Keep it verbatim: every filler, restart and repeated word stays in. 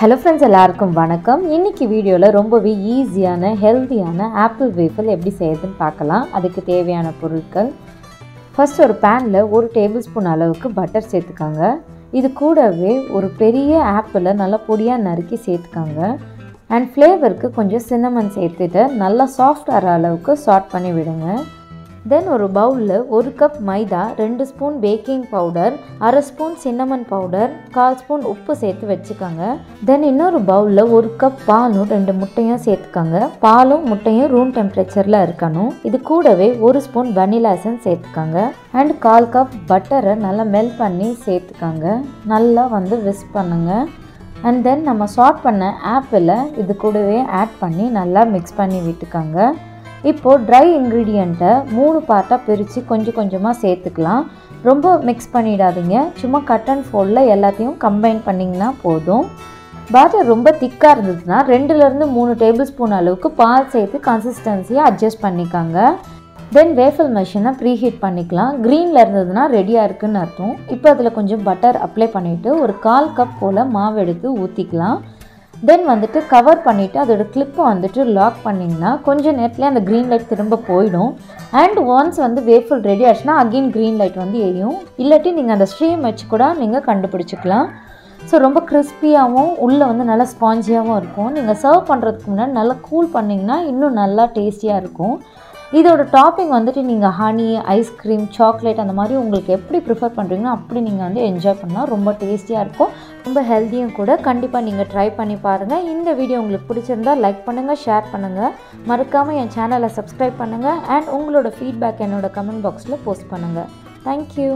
Hello friends एल्लारुक्कुम वणक्कम इन्नैक्कु वीडियोल रोम्बवे ईज़ियाना हेल्दियाना एप्पल वेफल एप्पड़ी सेय्यदुन्नु पार्क्कलाम। अदुक्कु देवैयाना पोरुट्कल फर्स्ट ओरु पैनल ओरु टेबलस्पून अलवुक्कु बटर सेर्त्तुक्कोंग। इदु कूडवे ओरु पेरिय एप्पल नल्ला पोडिया नरुक्कि सेर्त्तुक्कोंग एंड फ्लेवरुक्कु कोंजम सिन्नमन सेर्त्तुट्टु नल्ला सॉफ्ट आर अलवुक्कु सॉर्ट पन्नि विडुंग। देन ओरु बाउल ओरु कप मैदा रेंडु स्पून बेकिंग पाउडर अरे स्पून सिन्नमन पाउडर काल स्पून उप्पु सेर्त्तु वेच्चुकोंग। देन इन्नोरु बाउल ओरु कप पालु रेंडु मुट्टैयु सेर्त्तुकोंग। पालु मुट्टैयु रूम टेम्परेचरला इरुक्कणुम। इदु कूडवे ओरु स्पून वनीला एसेंस सेर्त्तुकोंग एंड काल कप बटर नल्ला मेल्ट पन्नी सेर्त्तुकोंग। नल्ला वंदु whisk पन्नुंगा and then நம்ம சார்ட் பண்ண ஆப்பிள இது கூடவே ஆட் பண்ணி நல்லா mix பண்ணி விட்டுக்கங்க। இப்போ ட்ரை இன்கிரீடியன்ட்டை மூணு பார்ட்டாக பிரித்து கொஞ்சம் கொஞ்சமாக சேர்த்துக்கலாம்। ரொம்ப மிக்ஸ் பண்ணிடாதீங்க, சும்மா கட் அண்ட் ஃபோல்டில் எல்லாத்தையும் கம்பைன் பண்ணிங்கன்னா போதும்। பேட்டர் ரொம்ப திக்காக இருந்துச்சுன்னா ரெண்டுலேருந்து மூணு டேபிள் ஸ்பூன் அளவுக்கு பால் சேர்த்து கன்சிஸ்டன்சியை அட்ஜஸ்ட் பண்ணிக்கோங்க। தென் வேஃபல் மெஷினை ப்ரீஹீட் பண்ணிக்கலாம்। க்ரீனில் இருந்ததுன்னா ரெடியாக இருக்குதுன்னு அர்த்தம்। இப்போ அதில் கொஞ்சம் பட்டர் அப்ளை பண்ணிவிட்டு ஒரு கால் கப் போல் மாவு எடுத்து ஊற்றிக்கலாம்। தென் வந்துட்டு கவர் பண்ணிவிட்டு அதோட கிளிப்பை வந்துட்டு லாக் பண்ணிங்கன்னா கொஞ்சம் நேரத்தில் அந்த க்ரீன் லைட் திரும்ப போயிடும்। அண்ட் ஒன்ஸ் வந்து வேஃபல் ரெடி ஆச்சுன்னா அகெயின் க்ரீன் லைட் வந்து எரியும்। இல்லாட்டி நீங்கள் அந்த ஸ்ட்ரீம் வச்சு கூட நீங்கள் கண்டுபிடிச்சிக்கலாம்। ஸோ ரொம்ப கிறிஸ்பியாகவும் உள்ளே வந்து நல்லா ஸ்பாஞ்சியாகவும் இருக்கும்। நீங்கள் சர்வ் பண்ணுறதுக்கு முன்னாடி நல்லா கூல் பண்ணிங்கன்னா இன்னும் நல்லா டேஸ்டியாக இருக்கும்। இதோட டாப்பிங் வந்துட்டு நீங்கள் ஹனி ஐஸ்கிரீம் சாக்லேட் அந்த மாதிரி உங்களுக்கு எப்படி ப்ரிஃபர் பண்ணுறீங்கன்னா அப்படி நீங்கள் வந்து என்ஜாய் பண்ணலாம்। ரொம்ப டேஸ்டியாக இருக்கும், ரொம்ப ஹெல்த்தியும் கூட। கண்டிப்பாக நீங்கள் ட்ரை பண்ணி பாருங்கள்। இந்த வீடியோ உங்களுக்கு பிடிச்சிருந்தால் லைக் பண்ணுங்கள், ஷேர் பண்ணுங்கள், மறக்காமல் என் சேனலை சப்ஸ்கிரைப் பண்ணுங்கள் அண்ட் உங்களோட ஃபீட்பேக் என்னோட கமெண்ட் பாக்ஸில் போஸ்ட் பண்ணுங்கள்। தேங்க்யூ।